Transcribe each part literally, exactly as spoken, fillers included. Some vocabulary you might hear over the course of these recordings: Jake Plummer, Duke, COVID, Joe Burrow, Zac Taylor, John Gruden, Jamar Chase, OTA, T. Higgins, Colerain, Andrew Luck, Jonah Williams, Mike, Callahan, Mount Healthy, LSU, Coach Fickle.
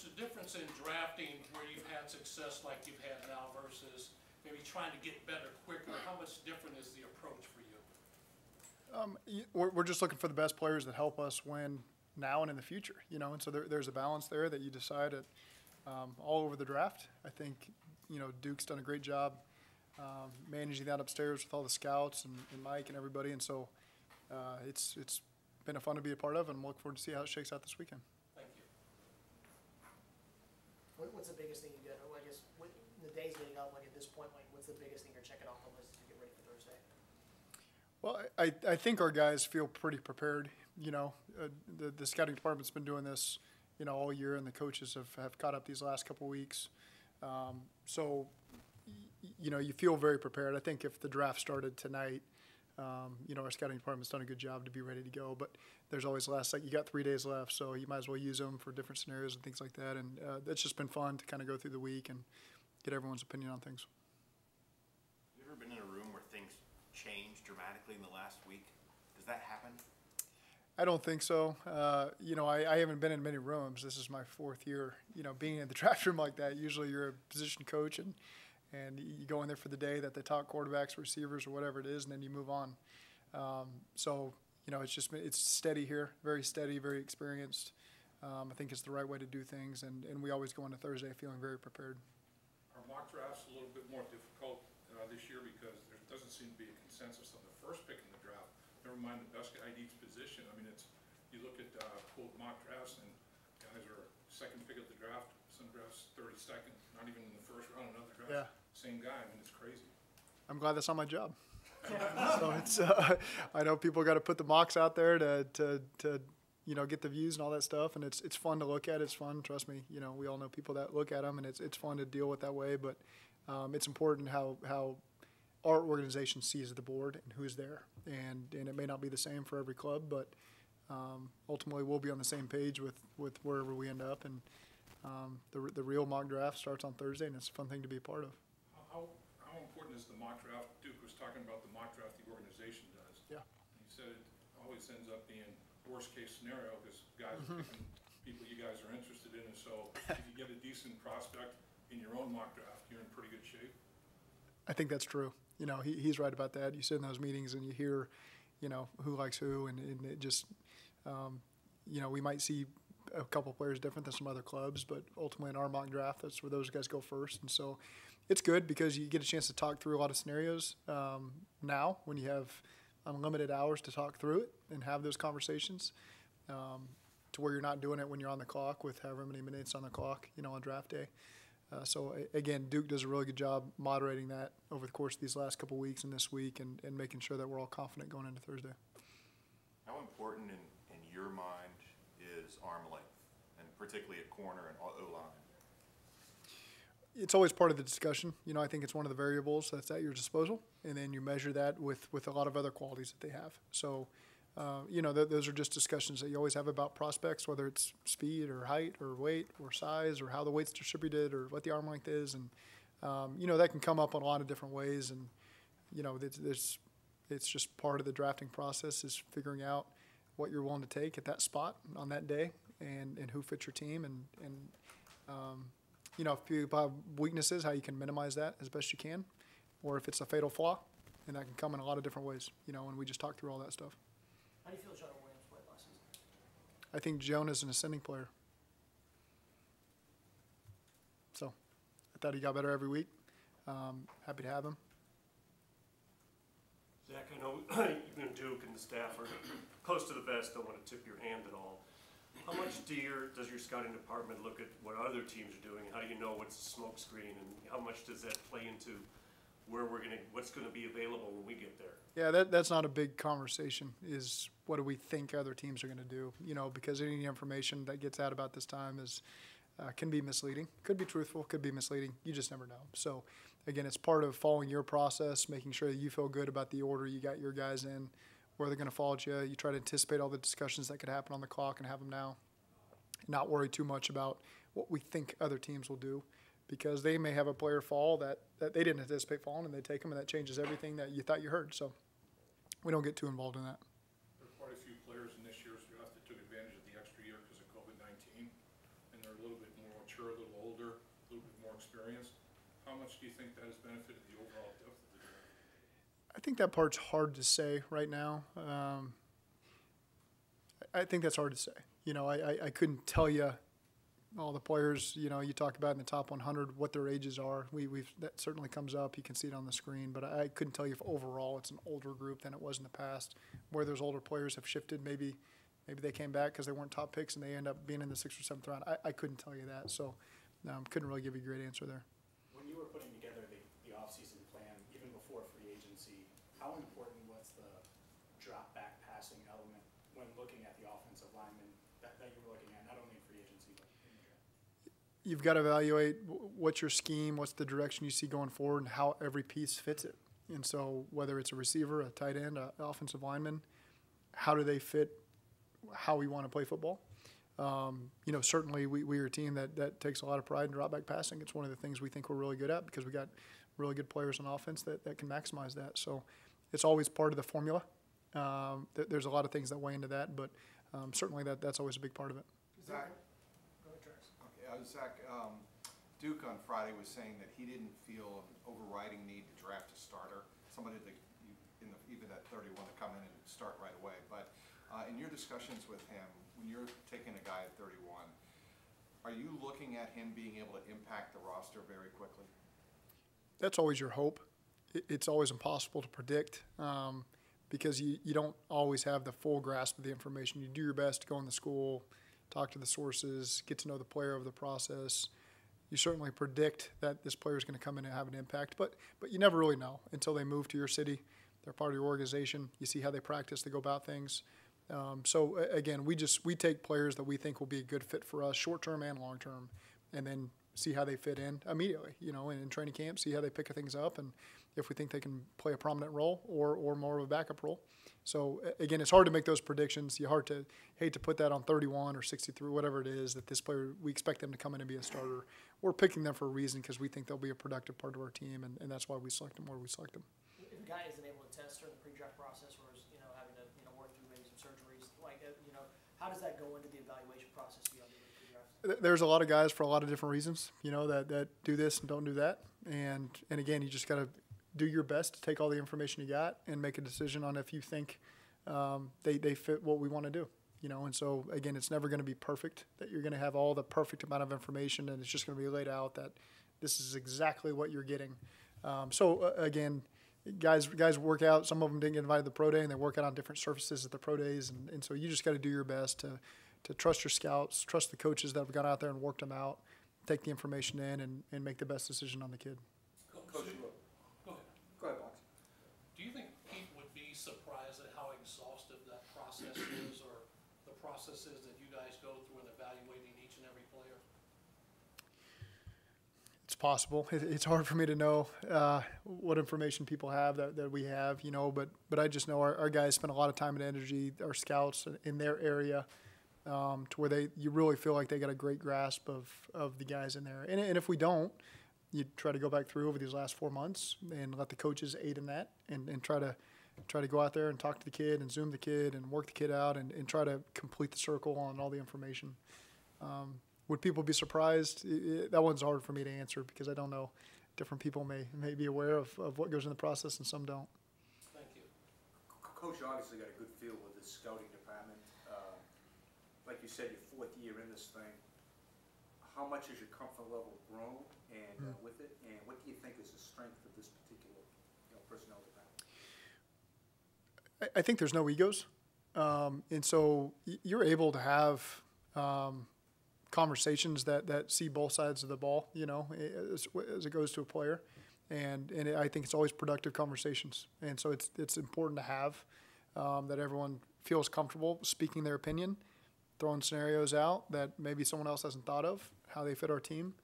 Coach, the difference in drafting where you've had success like you've had now versus maybe trying to get better quicker, how much different is the approach for you? Um, we're, we're just looking for the best players that help us win now and in the future, you know, and so there, there's a balance there that you decide at um, all over the draft. I think, you know, Duke's done a great job um, managing that upstairs with all the scouts and, and Mike and everybody, and so uh, it's, it's been a fun to be a part of, and I'm looking forward to see how it shakes out this weekend. What's the biggest thing you did? Well, I guess in the days leading up, like at this point, like what's the biggest thing you're checking off the list to get ready for Thursday? Well, I, I think our guys feel pretty prepared. You know, uh, the, the scouting department's been doing this, you know, all year, and the coaches have, have caught up these last couple weeks. Um, so, you know, you feel very prepared. I think if the draft started tonight, um, you know, our scouting department's done a good job to be ready to go. But there's always less, like you got three days left, so you might as well use them for different scenarios and things like that. And uh, that's just been fun to kind of go through the week and get everyone's opinion on things. Have you ever been in a room where things change dramatically in the last week? Does that happen? I don't think so. Uh, you know, I, I haven't been in many rooms. This is my fourth year, you know, being in the draft room like that. Usually you're a position coach and And you go in there for the day that they talk quarterbacks, receivers, or whatever it is, and then you move on. Um, so, you know, it's just it's steady here, very steady, very experienced. Um, I think it's the right way to do things, and, and we always go into Thursday feeling very prepared. Our mock draft's a little bit more difficult uh, this year because there doesn't seem to be a consensus on the first pick in the draft, never mind the best guy at each position. I mean, it's you look at uh, cold mock drafts, and guys are second pick of the draft, some drafts thirty-second, not even in the first round, another draft. Yeah. Same guy, I mean, it's crazy. I'm glad that's not my job. So it's, uh, I know people got to put the mocks out there to, to, to, you know, get the views and all that stuff, and it's it's fun to look at. It's fun, trust me. You know, we all know people that look at them, and it's it's fun to deal with that way. But um, it's important how how our organization sees the board and who's there, and and it may not be the same for every club, but um, ultimately we'll be on the same page with with wherever we end up. And um, the the real mock draft starts on Thursday, and it's a fun thing to be a part of. How, how important is the mock draft? Duke was talking about the mock draft the organization does. Yeah. He said it always ends up being worst case scenario because guys mm-hmm. are picking people you guys are interested in. And so if you get a decent prospect in your own mock draft, you're in pretty good shape. I think that's true. You know, he, he's right about that. You sit in those meetings and you hear, you know, who likes who. And, and it just, um, you know, we might see a couple players different than some other clubs, but ultimately in our mock draft, that's where those guys go first. And so it's good because you get a chance to talk through a lot of scenarios um, now when you have unlimited hours to talk through it and have those conversations um, to where you're not doing it when you're on the clock with however many minutes on the clock, you know, on draft day. Uh, so, again, Duke does a really good job moderating that over the course of these last couple of weeks and this week and, and making sure that we're all confident going into Thursday. How important in, in your mind is arm length, and particularly at corner and O-line? It's always part of the discussion. You know, I think it's one of the variables that's at your disposal, and then you measure that with, with a lot of other qualities that they have. So, uh, you know, th those are just discussions that you always have about prospects, whether it's speed or height or weight or size or how the weight's distributed or what the arm length is. And, um, you know, that can come up in a lot of different ways. And, you know, it's, it's, it's just part of the drafting process is figuring out what you're willing to take at that spot on that day, and, and who fits your team, and, and um, you know, if you have weaknesses, how you can minimize that as best you can, or if it's a fatal flaw, and that can come in a lot of different ways, you know, and we just talk through all that stuff. How do you feel Jonah Williams played last season? I think Jonah's an ascending player. So I thought he got better every week. Um, happy to have him. Zach, I know you and Duke and the staff are close to the best. Don't want to tip your hand at all. How much do your, does your scouting department look at what other teams are doing? How do you know what's a smoke screen, and how much does that play into where we're going to, what's going to be available when we get there? Yeah, that, that's not a big conversation, is what do we think other teams are going to do? You know, because any information that gets out about this time is uh, can be misleading, could be truthful, could be misleading. You just never know. So, again, it's part of following your process, making sure that you feel good about the order you got your guys in, where they're going to fall at you. You try to anticipate all the discussions that could happen on the clock and have them now. Not worry too much about what we think other teams will do, because they may have a player fall that, that they didn't anticipate falling, and they take them, and that changes everything that you thought you heard. So we don't get too involved in that. There are quite a few players in this year's draft that took advantage of the extra year because of COVID nineteen, and they're are a little bit more mature, a little older, a little bit more experienced. How much do you think that has benefited the overall depth of the draft? I think that part's hard to say right now. Um, I think that's hard to say. You know, I, I, I couldn't tell you all the players, you know, you talk about in the top one hundred, what their ages are. We, we've that certainly comes up. You can see it on the screen. But I couldn't tell you if overall it's an older group than it was in the past, where those older players have shifted. Maybe maybe they came back because they weren't top picks and they end up being in the sixth or seventh round. I, I couldn't tell you that. So um, couldn't really give you a great answer there. When you were putting together the, the offseason plan, even before free agency, how important was the drop-back passing element when looking at the offensive linemen that, that you were looking at, not only in free agency, but in the draft? You've got to evaluate what's your scheme, what's the direction you see going forward, and how every piece fits it. And so whether it's a receiver, a tight end, an offensive lineman, how do they fit how we want to play football? Um, you know, certainly we, we are a team that, that takes a lot of pride in drop-back passing. It's one of the things we think we're really good at because we got really good players on offense that, that can maximize that. So it's always part of the formula. Um, th there's a lot of things that weigh into that, but um, certainly that, that's always a big part of it. Zach, go ahead, Travis. Okay, uh, Zach, um, Duke on Friday was saying that he didn't feel an overriding need to draft a starter, somebody that you, in the, even at thirty-one to come in and start right away. But uh, in your discussions with him, when you're taking a guy at thirty-one, are you looking at him being able to impact the roster very quickly? That's always your hope. It, it's always impossible to predict. Um, because you, you don't always have the full grasp of the information. You do your best to go in the school, talk to the sources, get to know the player over the process. You certainly predict that this player is going to come in and have an impact, but but you never really know until they move to your city. They're part of your organization. You see how they practice, they go about things. Um, so, again, we just we take players that we think will be a good fit for us, short-term and long-term, and then see how they fit in immediately, you know, in, in training camp, see how they pick things up, and if we think they can play a prominent role or, or more of a backup role. So, again, it's hard to make those predictions. You hard to hate to put that on thirty-one or sixty-three, whatever it is, that this player, we expect them to come in and be a starter. We're picking them for a reason because we think they'll be a productive part of our team, and, and that's why we select them where we select them. If a guy isn't able to test during the pre-draft process or is, you know, having to, you know, work through maybe some surgeries, like, you know, how does that go into the evaluation process beyond the pre-draft? There's a lot of guys for a lot of different reasons, you know, that, that do this and don't do that. And, and again, you just got to – do your best to take all the information you got and make a decision on if you think um, they, they fit what we want to do. You know, and so, again, it's never going to be perfect, that you're going to have all the perfect amount of information and it's just going to be laid out that this is exactly what you're getting. Um, so, uh, again, guys guys work out. Some of them didn't get invited to the pro day and they work out on different surfaces at the pro days. And, and so you just got to do your best to, to trust your scouts, trust the coaches that have gone out there and worked them out, take the information in and, and make the best decision on the kid. Coach, or the processes that you guys go through in evaluating each and every player? It's possible. It, it's hard for me to know uh, what information people have that, that we have, you know, but, but I just know our, our guys spend a lot of time and energy, our scouts in their area, um, to where they you really feel like they got a great grasp of, of the guys in there. And, and if we don't, you try to go back through over these last four months and let the coaches aid in that and, and try to try to go out there and talk to the kid and zoom the kid and work the kid out and, and try to complete the circle on all the information. Um, would people be surprised? It, it, that one's hard for me to answer because I don't know. Different people may, may be aware of, of what goes in the process and some don't. Thank you. Coach obviously got a good feel with his scouting department. Uh, like you said, your fourth year in this thing. How much has your comfort level grown and mm-hmm. uh, with it? And what do you think is the strength of this particular you know, personnel department? I think there's no egos, um, and so you're able to have um, conversations that, that see both sides of the ball, you know, as, as it goes to a player, and and it, I think it's always productive conversations, and so it's it's important to have um, that everyone feels comfortable speaking their opinion, throwing scenarios out that maybe someone else hasn't thought of, how they fit our team.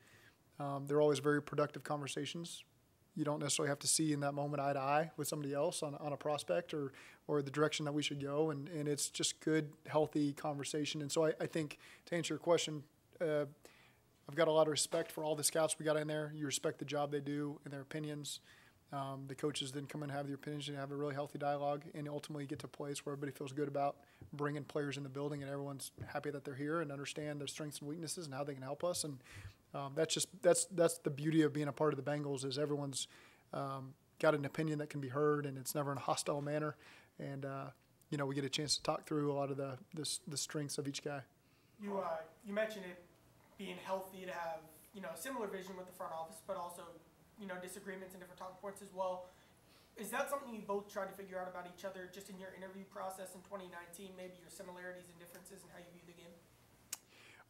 Um, they're always very productive conversations. You don't necessarily have to see in that moment eye to eye with somebody else on, on a prospect or, or the direction that we should go. And, and it's just good, healthy conversation. And so I, I think to answer your question, uh, I've got a lot of respect for all the scouts we got in there. You respect the job they do and their opinions. Um, the coaches then come and have their opinions and have a really healthy dialogue, and ultimately you get to a place where everybody feels good about bringing players in the building, and everyone's happy that they're here and understand their strengths and weaknesses and how they can help us. And um, that's just that's that's the beauty of being a part of the Bengals, is everyone's um, got an opinion that can be heard, and it's never in a hostile manner. And uh, you know, we get a chance to talk through a lot of the the, the strengths of each guy. You uh, you mentioned it being healthy to have, you know, a similar vision with the front office, but also, you know, disagreements and different talking points as well. Is that something you both tried to figure out about each other just in your interview process in twenty nineteen, maybe your similarities and differences in how you view the game?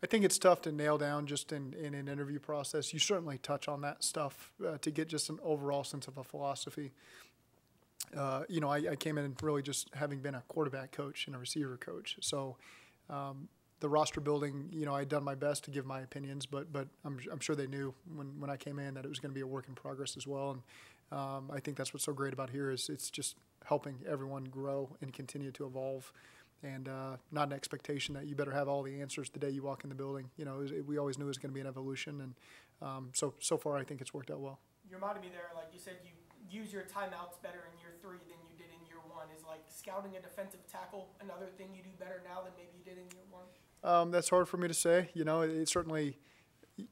I think it's tough to nail down just in, in an interview process. You certainly touch on that stuff uh, to get just an overall sense of a philosophy. Uh, you know, I, I came in really just having been a quarterback coach and a receiver coach. So um, the roster building, you know, I'd done my best to give my opinions, but but I'm, I'm sure they knew when, when I came in that it was going to be a work in progress as well. And um, I think that's what's so great about here, is it's just helping everyone grow and continue to evolve, and uh, not an expectation that you better have all the answers the day you walk in the building. You know, it, we always knew it was going to be an evolution, and um, so so far I think it's worked out well. You reminded me there, like you said, you use your timeouts better in year three than you did in year one. Is like scouting a defensive tackle another thing you do better now than maybe you did in year one? Um, that's hard for me to say. You know, it, it certainly,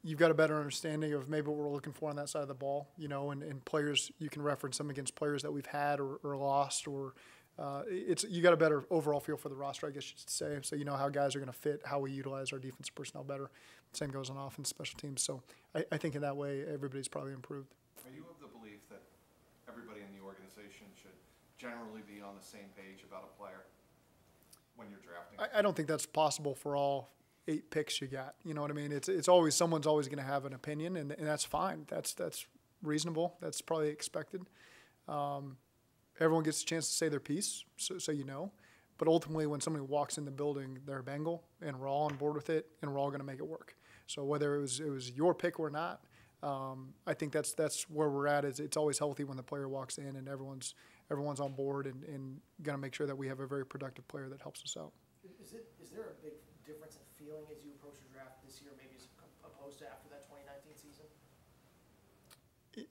you've got a better understanding of maybe what we're looking for on that side of the ball, you know, and, and players, you can reference them against players that we've had or, or lost, or uh, it's, you got a better overall feel for the roster, I guess you should say. So you know how guys are going to fit, how we utilize our defensive personnel better. Same goes on offense, special teams. So I, I think in that way, everybody's probably improved. Are you of the belief that everybody in the organization should generally be on the same page about a player when you're drafting? I, I don't think that's possible for all eight picks you got. You know what I mean? It's it's always, someone's always going to have an opinion, and, and that's fine. That's that's reasonable. That's probably expected. Um, everyone gets a chance to say their piece, so, so you know. But ultimately, when somebody walks in the building, they're a Bengal, and we're all on board with it, and we're all going to make it work. So whether it was it was your pick or not, um, I think that's that's where we're at. Is it's always healthy when the player walks in and everyone's. Everyone's on board and, and going to make sure that we have a very productive player that helps us out. Is, it, is there a big difference in feeling as you approach the draft this year, maybe as opposed to after that twenty nineteen season?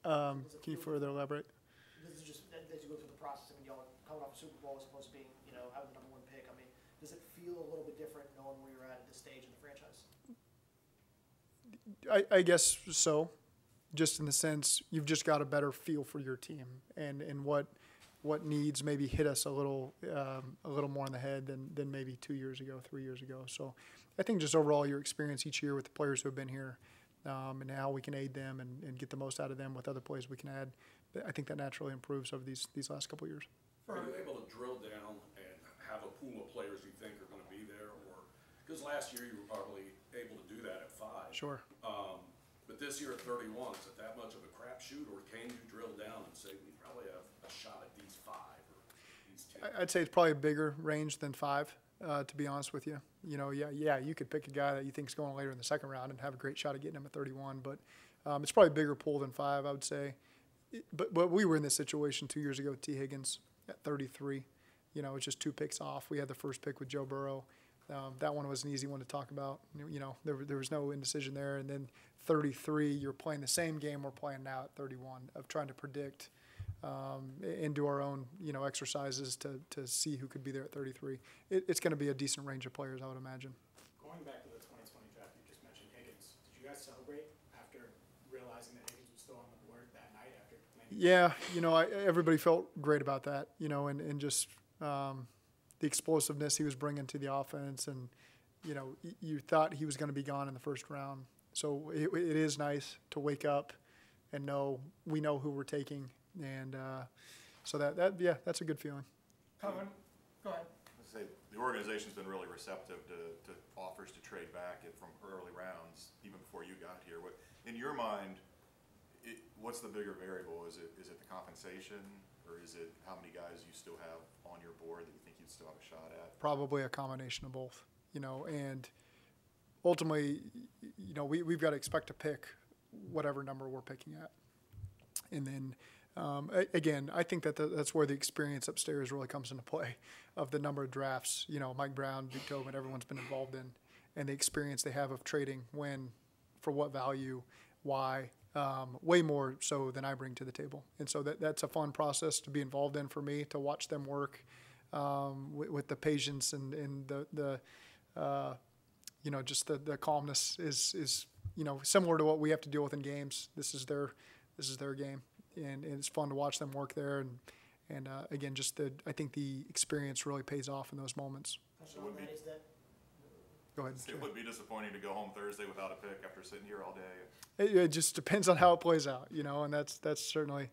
Um, can you further elaborate? This is just as you go through the process. I mean, y'all are coming off a Super Bowl as opposed to being, you know, having the number one pick. I mean, does it feel a little bit different knowing where you're at at this stage in the franchise? I, I guess so, just in the sense you've just got a better feel for your team and, and what – what needs maybe hit us a little um, a little more in the head than, than maybe two years ago, three years ago. So I think just overall your experience each year with the players who have been here um, and how we can aid them and, and get the most out of them with other plays we can add, I think that naturally improves over these, these last couple of years. Are you able to drill down and have a pool of players you think are going to be there? Or because last year you were probably able to do that at five. Sure. Um, but this year at thirty-one, is it that much of a crapshoot, or can you drill down and say we probably have a shot at these five or these ten? I'd say it's probably a bigger range than five, uh, to be honest with you. You know, yeah, yeah, you could pick a guy that you think is going later in the second round and have a great shot at getting him at thirty-one, but um, it's probably a bigger pool than five, I would say. It, but, but we were in this situation two years ago with T. Higgins at thirty-three. You know, it's just two picks off. We had the first pick with Joe Burrow. Um, that one was an easy one to talk about. You know, there, there was no indecision there. And then thirty-three, you're playing the same game we're playing now at thirty-one of trying to predict Um, and do our own, you know, exercises to, to see who could be there at thirty-three. It, it's going to be a decent range of players, I would imagine. Going back to the twenty twenty draft, you just mentioned Higgins. Did you guys celebrate after realizing that Higgins was still on the board that night? After yeah, you know, I, everybody felt great about that, you know, and, and just um, the explosiveness he was bringing to the offense. And, you know, you thought he was going to be gone in the first round. So it, it is nice to wake up and know we know who we're taking. And uh, so that, that, yeah, that's a good feeling. Colin, go ahead. I'd say the organization's been really receptive to, to offers to trade back it from early rounds, even before you got here. What, in your mind, it, what's the bigger variable? Is it is it the compensation, or is it how many guys you still have on your board that you think you'd still have a shot at? Probably a combination of both, you know. And ultimately, you know, we, we've got to expect to pick whatever number we're picking at. And then Um, again, I think that the, that's where the experience upstairs really comes into play, of the number of drafts, you know, Mike Brown, Duke and everyone's been involved in, and the experience they have of trading when, for what value, why, um, way more so than I bring to the table. And so that, that's a fun process to be involved in for me, to watch them work um, with, with the patience and, and the, the uh, you know, just the, the calmness is, is, you know, similar to what we have to deal with in games. This is their, this is their game. And, and it's fun to watch them work there. And, and uh, again, just the, I think the experience really pays off in those moments. So would be, go ahead. It would be disappointing to go home Thursday without a pick after sitting here all day. It, it just depends on how it plays out, you know, and that's that's certainly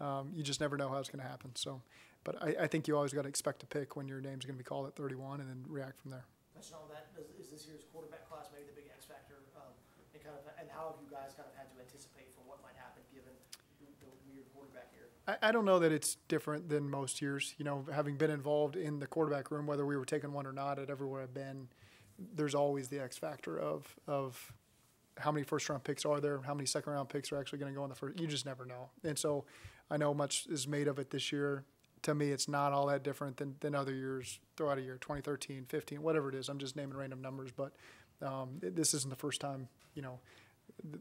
um, you just never know how it's going to happen. So, but I, I think you always got to expect a pick when your name's going to be called at thirty-one, and then react from there. Mention all that. Is, is this year's quarterback class maybe the big X factor, um, and kind of and how have you guys kind of had to anticipate for what might happen given the weird quarterback year? I don't know that it's different than most years. You know, having been involved in the quarterback room, whether we were taking one or not, at everywhere I've been, there's always the X factor of of how many first-round picks are there, how many second-round picks are actually going to go in the first. You just never know. And so I know much is made of it this year. To me, it's not all that different than, than other years throughout a year, twenty thirteen, fifteen, whatever it is. I'm just naming random numbers, but um, it, this isn't the first time, you know,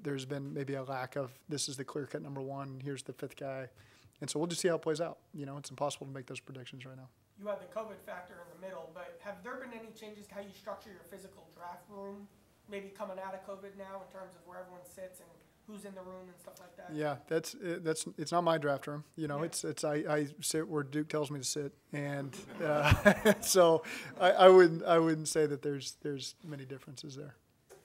there's been maybe a lack of this is the clear-cut number one, here's the fifth guy. And so we'll just see how it plays out. You know, it's impossible to make those predictions right now. You had the COVID factor in the middle, but have there been any changes to how you structure your physical draft room, maybe coming out of COVID now in terms of where everyone sits and who's in the room and stuff like that? Yeah, that's that's it's not my draft room. You know, yeah. it's it's I, I sit where Duke tells me to sit, and uh, so I, I wouldn't I wouldn't say that there's there's many differences there.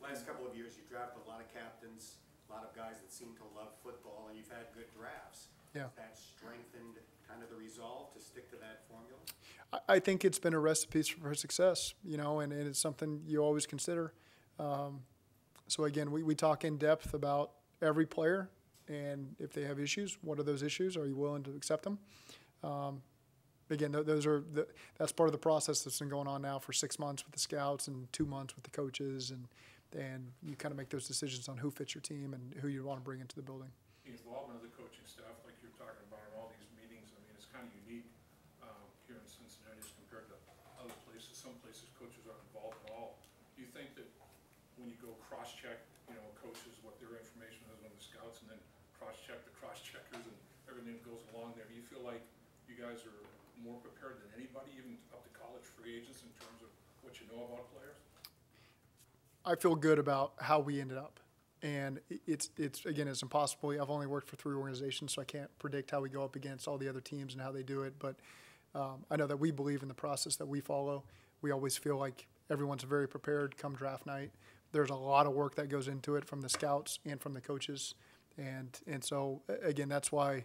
Last couple of years, you drafted a lot of captains, a lot of guys that seem to love football, and you've had good drafts. Yeah. That strengthened kind of the resolve to stick to that formula? I think it's been a recipe for success, you know, and, and it's something you always consider. Um, so, again, we, we talk in depth about every player, and if they have issues, what are those issues? Are you willing to accept them? Um, again, th those are the, that's part of the process that's been going on now for six months with the scouts and two months with the coaches, and, and you kind of make those decisions on who fits your team and who you want to bring into the building. The involvement of the coaching staff, like you're talking about in all these meetings, I mean, it's kind of unique um, here in Cincinnati as compared to other places. Some places coaches aren't involved at all. Do you think that when you go cross-check, you know, coaches, what their information is on the scouts, and then cross-check the cross-checkers and everything that goes along there, do you feel like you guys are more prepared than anybody, even up to college free agents, in terms of what you know about players? I feel good about how we ended up. And it's, it's again, it's impossible. I've only worked for three organizations, so I can't predict how we go up against all the other teams and how they do it. But um, I know that we believe in the process that we follow. We always feel like everyone's very prepared come draft night. There's a lot of work that goes into it from the scouts and from the coaches. And, and so, again, that's why,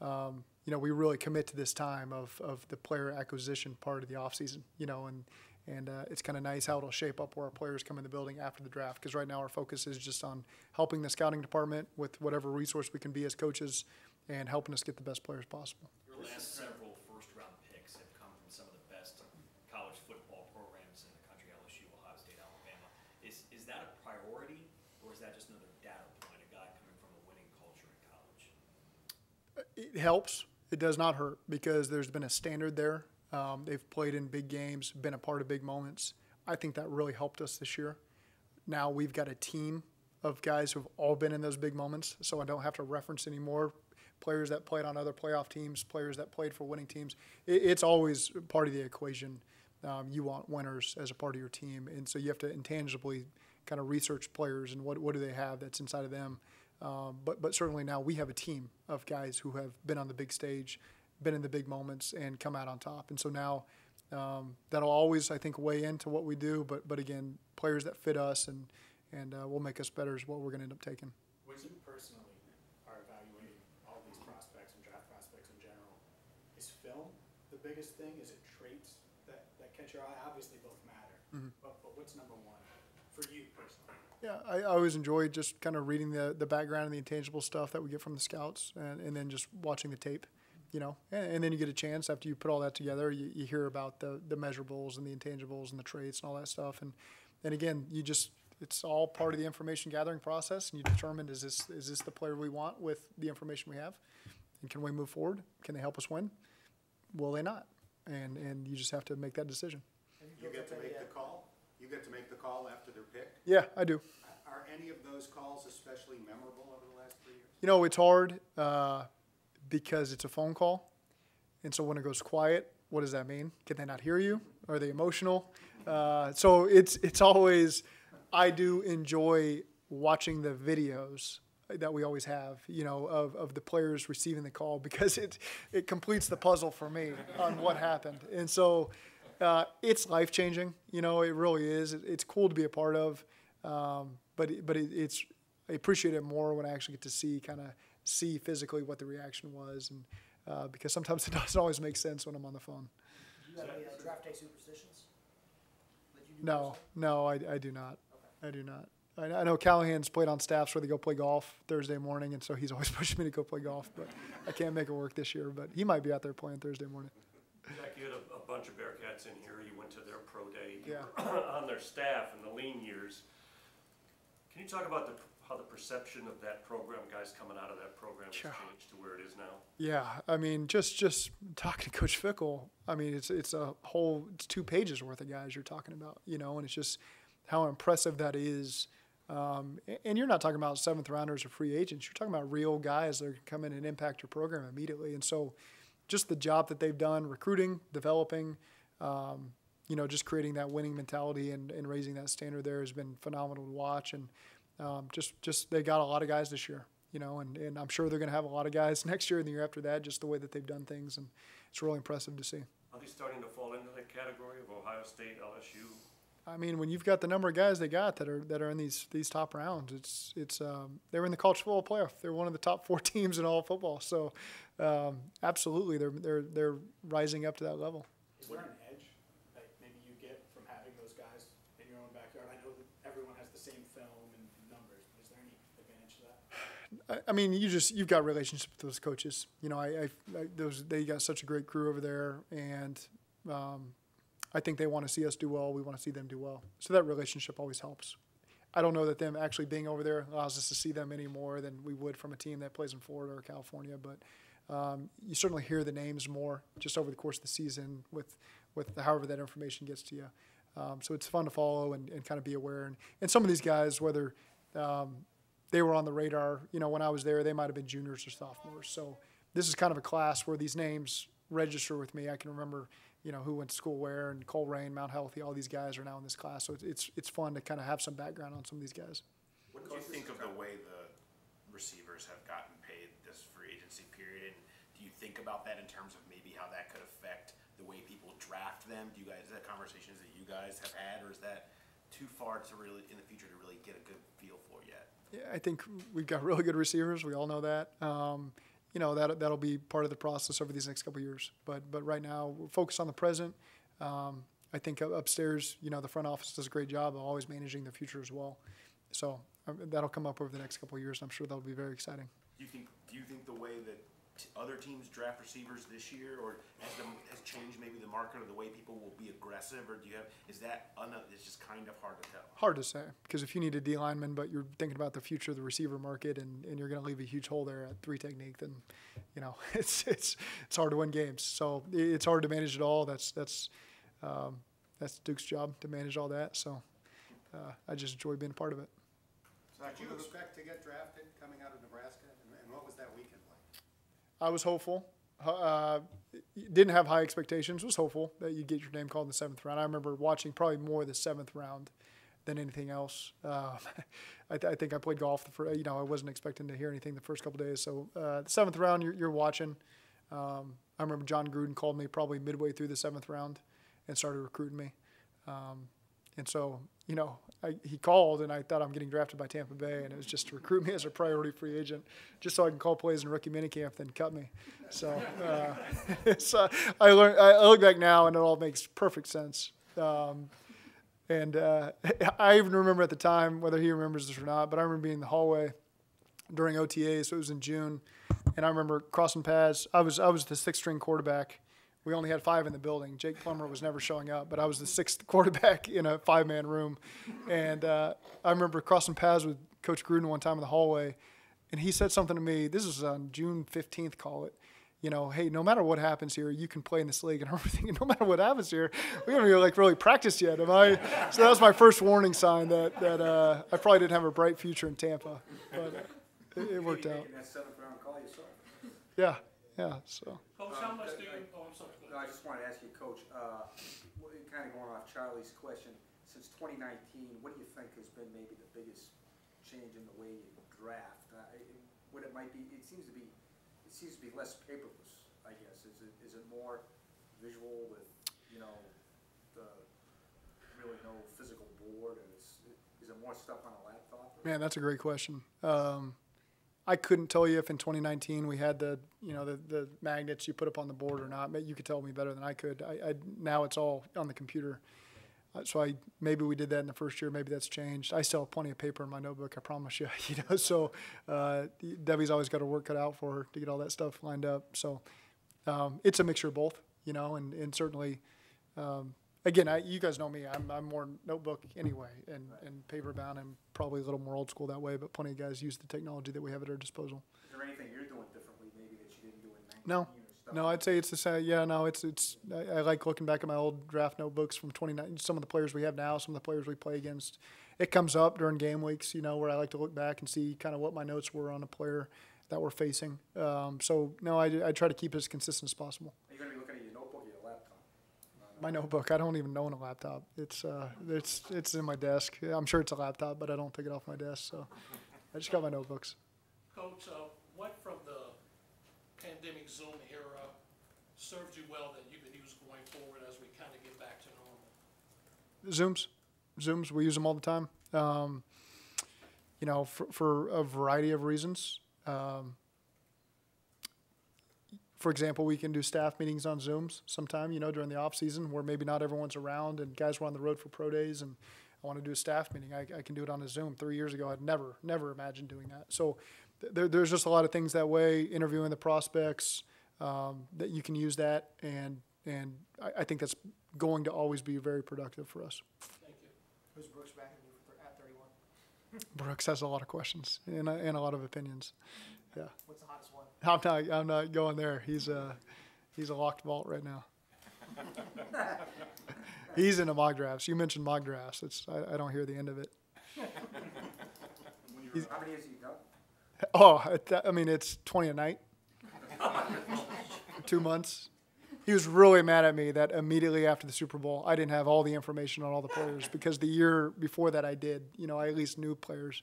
um, you know, we really commit to this time of, of the player acquisition part of the offseason, you know, and And uh, it's kind of nice how it'll shape up where our players come in the building after the draft, because right now our focus is just on helping the scouting department with whatever resource we can be as coaches and helping us get the best players possible. Your last several first-round picks have come from some of the best college football programs in the country, L S U, Ohio State, Alabama. Is, is that a priority, or is that just another data point, a guy coming from a winning culture in college? It helps. It does not hurt, because there's been a standard there. Um, they've played in big games, been a part of big moments. I think that really helped us this year. Now we've got a team of guys who've all been in those big moments, so I don't have to reference anymore players that played on other playoff teams, players that played for winning teams. It, it's always part of the equation. Um, you want winners as a part of your team, and so you have to intangibly kind of research players and what, what do they have that's inside of them. Um, but, but certainly now we have a team of guys who have been on the big stage, been in the big moments, and come out on top. And so now um, that'll always, I think, weigh into what we do. But, but again, players that fit us and, and uh, will make us better is what we're going to end up taking. When you personally are evaluating all these prospects and draft prospects in general, is film the biggest thing? Is it traits that, that catch your eye? Obviously both matter. Mm-hmm. but, but what's number one for you personally? Yeah, I, I always enjoy just kind of reading the, the background and the intangible stuff that we get from the scouts, and, and then just watching the tape. You know, and, and then you get a chance after you put all that together, you, you hear about the, the measurables and the intangibles and the traits and all that stuff. And, and again, you just, it's all part of the information gathering process, and you determine, is this, is this the player we want with the information we have? And can we move forward? Can they help us win? Will they not? And, and you just have to make that decision. You get to make the call? You get to make the call after they're picked? Yeah, I do. Are any of those calls especially memorable over the last three years? you know, it's hard uh, because it's a phone call. And so when it goes quiet, what does that mean? Can they not hear you? Are they emotional? Uh, so it's it's always, I do enjoy watching the videos that we always have, you know, of, of the players receiving the call, because it, it completes the puzzle for me on what happened. And so uh, it's life-changing. You know, it really is. It, it's cool to be a part of, um, but, but it, it's I appreciate it more when I actually get to see, kind of see physically what the reaction was, and uh, because sometimes it doesn't always make sense when I'm on the phone. Do you have any uh, draft day superstitions? You do no, no, I, I do not. Okay. I do not. I know Callahan's played on staffs where they go play golf Thursday morning, and so he's always pushing me to go play golf, but I can't make it work this year, but he might be out there playing Thursday morning. Jack, you had a, a bunch of Bearcats in here. You went to their pro day. You yeah. were on their staff in the lean years. Can you talk about the, how the perception of that program, guys coming out of that program, has yeah. changed to where it is now? Yeah, I mean, just just talking to Coach Fickle, I mean, it's, it's a whole it's two pages worth of guys you're talking about, you know, and it's just how impressive that is. Um, and you're not talking about seventh rounders or free agents. You're talking about real guys that are going to come in and impact your program immediately. And so just the job that they've done recruiting, developing, um, you know, just creating that winning mentality and, and raising that standard there has been phenomenal to watch. And um, just, just they got a lot of guys this year, you know, and, and I'm sure they're going to have a lot of guys next year and the year after that, just the way that they've done things. And it's really impressive to see. Are they starting to fall into the category of Ohio State, L S U? I mean, when you've got the number of guys they got that are that are in these these top rounds, it's it's um, they were in the college football playoff. They're one of the top four teams in all of football. So, um, absolutely, they're they're they're rising up to that level. Is there an edge that maybe you get from having those guys in your own backyard? I know that everyone has the same film and numbers, but is there any advantage to that? I, I mean, you just you've got relationships with those coaches. You know, I, I, I those they got such a great crew over there, and. Um, I think they want to see us do well. We want to see them do well. So that relationship always helps. I don't know that them actually being over there allows us to see them any more than we would from a team that plays in Florida or California. But um, you certainly hear the names more just over the course of the season with, with however that information gets to you. Um, so it's fun to follow and, and kind of be aware. And, and some of these guys, whether um, they were on the radar, you know, when I was there, they might have been juniors or sophomores. So this is kind of a class where these names register with me. I can remember – you know, who went to school where, and Colerain, Mount Healthy, all these guys are now in this class. So it's it's, it's fun to kind of have some background on some of these guys. What do you think of the way the receivers have gotten paid this free agency period? And do you think about that in terms of maybe how that could affect the way people draft them? Do you guys, is that conversations that you guys have had, or is that too far to really in the future to really get a good feel for yet? Yeah, I think we've got really good receivers. We all know that. Um, You know, that, that'll be part of the process over these next couple of years. But but right now, we're focused on the present. Um, I think upstairs, you know, the front office does a great job of always managing the future as well. So um, that'll come up over the next couple of years, and I'm sure that'll be very exciting. Do you think, do you think the way that t other teams draft receivers this year or has, the, has changed maybe the market or the way people will be aggressive? Or do you have – is that – it's just kind of hard to tell? Hard to say, because if you need a D lineman but you're thinking about the future of the receiver market and, and you're going to leave a huge hole there at three technique, then, you know, it's it's it's hard to win games. So it's hard to manage it all. That's that's um, that's Duke's job to manage all that. So uh, I just enjoy being a part of it. So did you expect to get drafted coming out of Nebraska? And what was that weekend? I was hopeful. Uh, didn't have high expectations. Was hopeful that you'd get your name called in the seventh round. I remember watching probably more the seventh round than anything else. Uh, I, th I think I played golf. The first, you know, I wasn't expecting to hear anything the first couple of days. So uh, the seventh round, you're, you're watching. Um, I remember John Gruden called me probably midway through the seventh round and started recruiting me. Um, and so, you know, I, he called, and I thought I'm getting drafted by Tampa Bay, and it was just to recruit me as a priority free agent just so I can call plays in rookie minicamp, then cut me. So, uh, so I, learned, I look back now, and it all makes perfect sense. Um, and uh, I even remember at the time, whether he remembers this or not, but I remember being in the hallway during O T A, so it was in June, and I remember crossing paths. I was, I was the sixth-string quarterback. We only had five in the building. Jake Plummer was never showing up, but I was the sixth quarterback in a five-man room. And uh, I remember crossing paths with Coach Gruden one time in the hallway, and he said something to me. This was on June fifteenth, call it. You know, hey, no matter what happens here, you can play in this league. And I remember thinking, no matter what happens here, we haven't really, like, really practiced yet, am I? So that was my first warning sign that, that uh, I probably didn't have a bright future in Tampa. But, uh, it, it worked out. That seventh-round call yourself. Yeah, yeah. So. Coach, how much do you? Oh, I'm sorry. No, I just wanted to ask you, Coach. Uh, kind of going off Charlie's question. Since twenty nineteen, what do you think has been maybe the biggest change in the way you draft? Uh, it, what it might be? It seems to be. It seems to be less paperless, I guess. Is it? Is it more visual with, you know, the really no physical board, and it's, is it more stuff on a laptop? Or? Man, that's a great question. Um, I couldn't tell you if in twenty nineteen we had the, you know, the, the magnets you put up on the board or not. You could tell me better than I could. I, I now it's all on the computer. Uh, so I maybe we did that in the first year. Maybe that's changed. I still have plenty of paper in my notebook, I promise you. You know, so uh, Debbie's always got her work cut out for her to get all that stuff lined up. So um, it's a mixture of both, you know, and, and certainly um, – Again, I, you guys know me. I'm, I'm more notebook anyway and, right. and paper-bound. I'm probably a little more old school that way, but plenty of guys use the technology that we have at our disposal. Is there anything you're doing differently maybe that you didn't do in nineteen? No. No, I'd say it's the same. Yeah, no, it's, it's – I, I like looking back at my old draft notebooks from twenty nineteen. Some of the players we have now, some of the players we play against. It comes up during game weeks, you know, where I like to look back and see kind of what my notes were on a player that we're facing. Um, so, no, I, I try to keep it as consistent as possible. Are you going to be looking at your notebook or your laptop? My notebook. I don't even know on a laptop. It's uh, it's it's in my desk. I'm sure it's a laptop, but I don't take it off my desk. So I just got my notebooks. Coach, uh, what from the pandemic Zoom era served you well that you could use going forward as we kind of get back to normal? Zooms, Zooms. We use them all the time. Um, you know, for, for a variety of reasons. Um, For example, we can do staff meetings on Zooms sometime, you know, during the off season where maybe not everyone's around and guys were on the road for pro days and I want to do a staff meeting. I, I can do it on a Zoom. Three years ago, I'd never, never imagined doing that. So there, there's just a lot of things that way, interviewing the prospects, um, that you can use that. And, and I, I think that's going to always be very productive for us. Thank you. Who's Brooks backing you for, at thirty-one? Brooks has a lot of questions and, and a lot of opinions. Yeah. What's the hottest one? I'm not. I'm not going there. He's a, he's a locked vault right now. He's into mock drafts. You mentioned mock drafts. It's. I, I don't hear the end of it. When you, how many years have you done? Oh, I, I mean, it's twenty a night. Two months. He was really mad at me that immediately after the Super Bowl, I didn't have all the information on all the players because the year before that I did. You know, I at least knew players.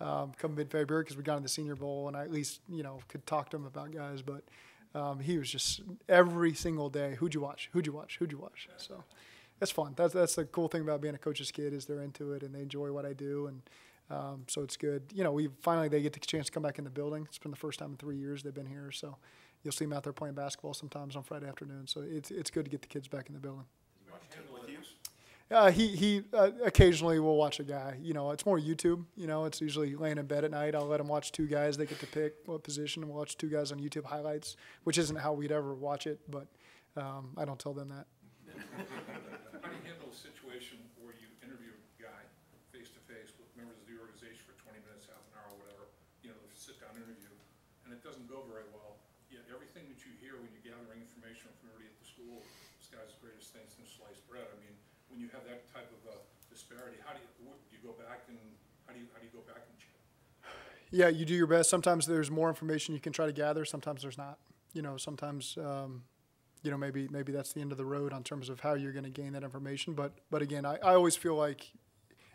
Um, come mid-February because we got in the Senior Bowl and I at least, you know, could talk to him about guys. But um, he was just every single day, who'd you watch? Who'd you watch? Who'd you watch? So that's fun. That's that's the cool thing about being a coach's kid is they're into it and they enjoy what I do. And um, so it's good. You know, we finally they get the chance to come back in the building. It's been the first time in three years they've been here. So you'll see them out there playing basketball sometimes on Friday afternoon. So it's, it's good to get the kids back in the building. Uh, he he uh, occasionally will watch a guy. You know, it's more YouTube. You know, it's usually laying in bed at night. I'll let him watch two guys. They get to pick what position, and we'll watch two guys on YouTube highlights, which isn't how we'd ever watch it, but um, I don't tell them that. How do you handle a situation where you interview a guy face-to-face with members of the organization for twenty minutes, half an hour, whatever, you know, sit-down interview, and it doesn't go very well, yet everything that you hear when you're gathering information from everybody at the school, this guy's the greatest thing since sliced bread, I mean, when you have that type of uh, disparity, how do you, do you go back and how do you how do you go back and check? Yeah, you do your best. Sometimes there's more information you can try to gather. Sometimes there's not. You know, sometimes um, you know maybe maybe that's the end of the road in terms of how you're going to gain that information. But but again, I, I always feel like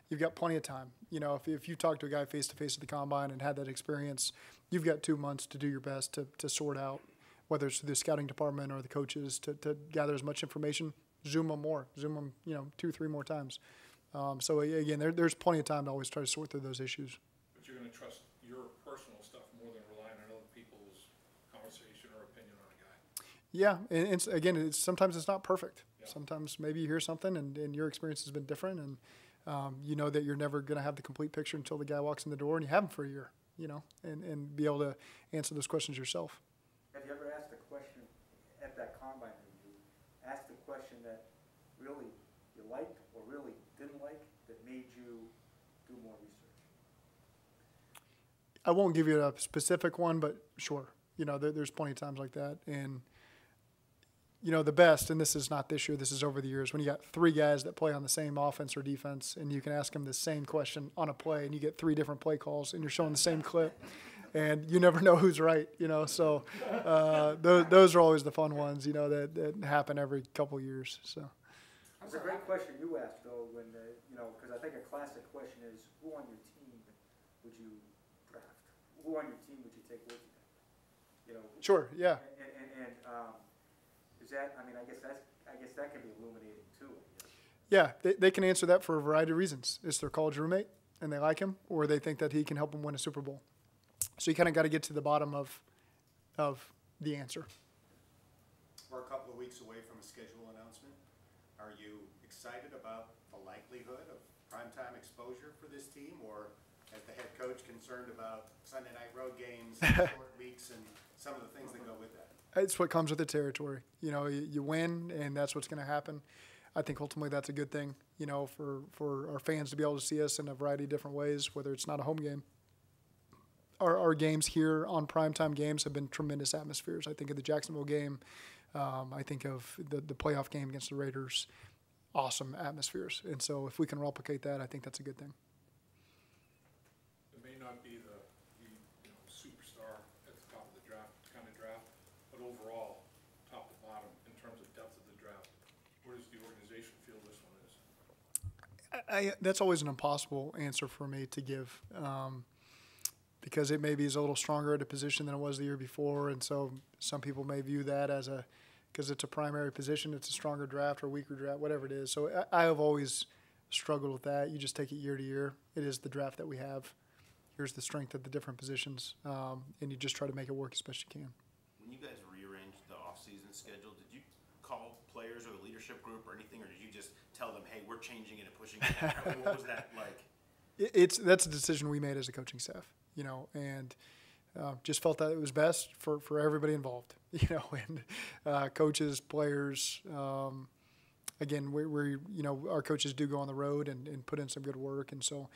you've got plenty of time. You know, if if you talk to a guy face to face at the combine and had that experience, you've got two months to do your best to to sort out whether it's the scouting department or the coaches to to gather as much information. Zoom them more, Zoom them, you know, two, three more times. Um, so, again, there, there's plenty of time to always try to sort through those issues. But you're going to trust your personal stuff more than relying on other people's conversation or opinion on a guy. Yeah, and it's, again, it's, sometimes it's not perfect. Yeah. Sometimes maybe you hear something and, and your experience has been different, and um, you know that you're never going to have the complete picture until the guy walks in the door and you have him for a year, you know, and, and be able to answer those questions yourself. Have you ever asked a question at that combine? Asked a question that really you liked or really didn't like that made you do more research? I won't give you a specific one, but sure. You know, there, there's plenty of times like that. And, you know, the best, and this is not this year, this is over the years, when you got three guys that play on the same offense or defense and you can ask them the same question on a play and you get three different play calls and you're showing the same clip. and you never know who's right, you know. So uh, those, those are always the fun ones, you know, that, that happen every couple years. So that's a great question you asked, though, when uh, you know, because I think a classic question is, who on your team would you draft? Who on your team would you take with you? You know. Sure. Yeah. And, and, and um, is that? I mean, I guess that's. I guess that can be illuminating too. Yeah, they, they can answer that for a variety of reasons. It's their college roommate, and they like him, or they think that he can help them win a Super Bowl. So you kind of got to get to the bottom of, of the answer. We're a couple of weeks away from a schedule announcement. Are you excited about the likelihood of primetime exposure for this team, or as the head coach concerned about Sunday night road games, short weeks, and some of the things that go with that? It's what comes with the territory. You know, you, you win, and that's what's going to happen. I think ultimately that's a good thing, you know, for, for our fans to be able to see us in a variety of different ways, whether it's not a home game. Our, our games here on primetime games have been tremendous atmospheres. I think of the Jacksonville game. Um, I think of the, the playoff game against the Raiders. Awesome atmospheres. And so if we can replicate that, I think that's a good thing. It may not be the, the you know, superstar at the top of the draft kind of draft, but overall, top to bottom, in terms of depth of the draft, where does the organization feel this one is? I, that's always an impossible answer for me to give, um, because it maybe is a little stronger at a position than it was the year before, and so some people may view that as a, because it's a primary position, it's a stronger draft or weaker draft, whatever it is. So I, I have always struggled with that. You just take it year to year. It is the draft that we have. Here's the strength of the different positions, um, and you just try to make it work as best you can. When you guys rearranged the off-season schedule, did you call players or the leadership group or anything, or did you just tell them, hey, we're changing it and pushing it? What was that like? It's that's a decision we made as a coaching staff, you know, and uh, just felt that it was best for, for everybody involved, you know, and uh, coaches, players. Um, again, we, we you know, our coaches do go on the road and, and put in some good work, and so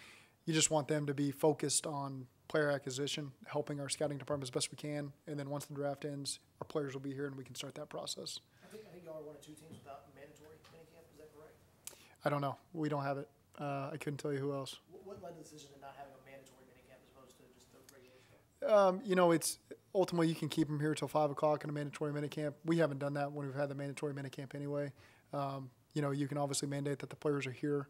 you just want them to be focused on player acquisition, helping our scouting department as best we can, and then once the draft ends, our players will be here and we can start that process. I think, I think y'all are one or two teams without mandatory minicamp. Is that correct? I don't know. We don't have it. Uh, I couldn't tell you who else. What led to the decision to not having a mandatory minicamp as opposed to just the regular stuff? Um, you know, it's ultimately you can keep them here till five o'clock in a mandatory minicamp. We haven't done that when we've had the mandatory minicamp anyway. Um, you know, you can obviously mandate that the players are here.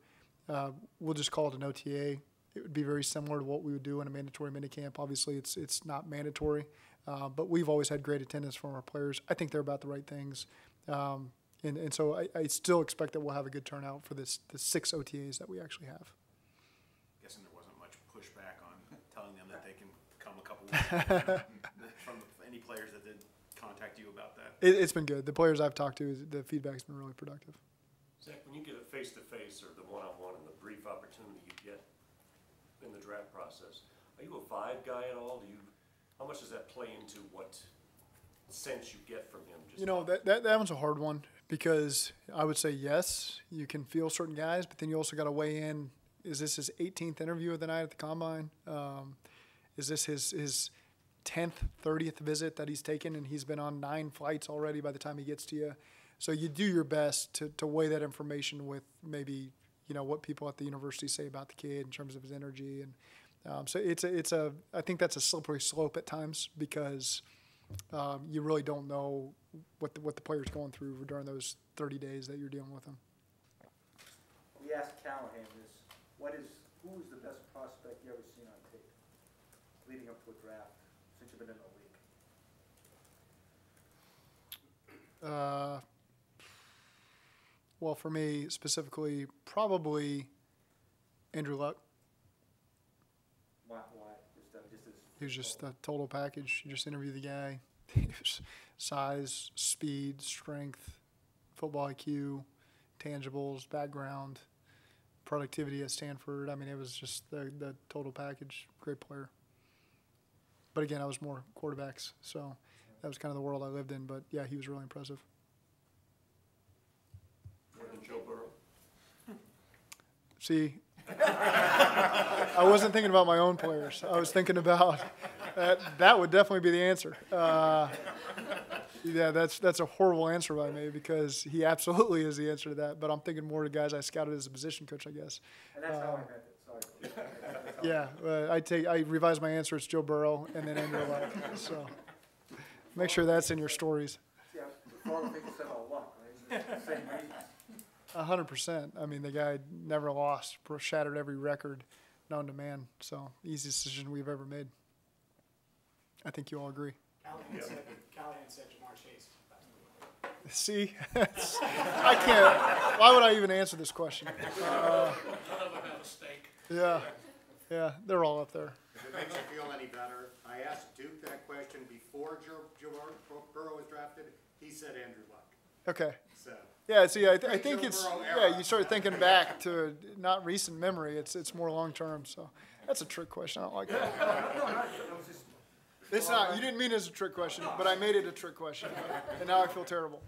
Uh, we'll just call it an O T A. It would be very similar to what we would do in a mandatory minicamp. Obviously, it's it's not mandatory, uh, but we've always had great attendance from our players. I think they're about the right things, um, and and so I, I still expect that we'll have a good turnout for this the six O T As that we actually have. I'm guessing there wasn't much pushback on telling them that they can come a couple weeks ago from any players that did contact you about that. It, it's been good. The players I've talked to, the feedback's been really productive. Zach, when you get a face to face or the one on one and the brief opportunity you get in the draft process, are you a vibe guy at all? Do you? How much does that play into what sense you get from him? Just you know, that, that that one's a hard one because I would say yes, you can feel certain guys, but then you also got to weigh in. Is this his eighteenth interview of the night at the combine? Um, is this his his tenth, thirtieth visit that he's taken, and he's been on nine flights already by the time he gets to you? So you do your best to to weigh that information with maybe, you know, what people at the university say about the kid in terms of his energy. And um, so it's a, it's a, I think that's a slippery slope at times because um, you really don't know what the, what the player's going through during those thirty days that you're dealing with him. We asked Callahan this, what is, who is the best prospect you ever seen on tape leading up to a draft since you've been in the league? Uh, Well, for me specifically, probably Andrew Luck. Why? Why? Just, uh, just he was just the total package. You just interview the guy. Size, speed, strength, football I Q, tangibles, background, productivity at Stanford. I mean, it was just the, the total package. Great player. But again, I was more quarterbacks, so that was kind of the world I lived in. But, yeah, he was really impressive. Joe Burrow. See, I wasn't thinking about my own players. I was thinking about that. That would definitely be the answer. Uh, yeah, that's that's a horrible answer by me because he absolutely is the answer to that. But I'm thinking more to guys I scouted as a position coach, I guess. And that's um, how I meant it. So Yeah, uh, I take. I revised my answer. It's Joe Burrow and then Andrew Luck. So make sure that's in your stories. Yeah, before people said all luck, right? Same way. A hundred percent. I mean, the guy never lost, shattered every record known to man. So easiest decision we've ever made. I think you all agree. Callahan yeah. said, Callahan said Jamar Chase. See, I can't. Why would I even answer this question? Uh, None of them have a stake. Yeah, yeah, they're all up there. If it makes you feel any better, I asked Duke that question before Jamar Burrow was drafted. He said Andrew Luck. Okay. So. Yeah. See, I, th I think it's yeah. You start thinking back to not recent memory. It's it's more long term. So that's a trick question. I don't like that. No, no, no, just, it's not. You didn't mean it as a trick question, but I made it a trick question, and now I feel terrible.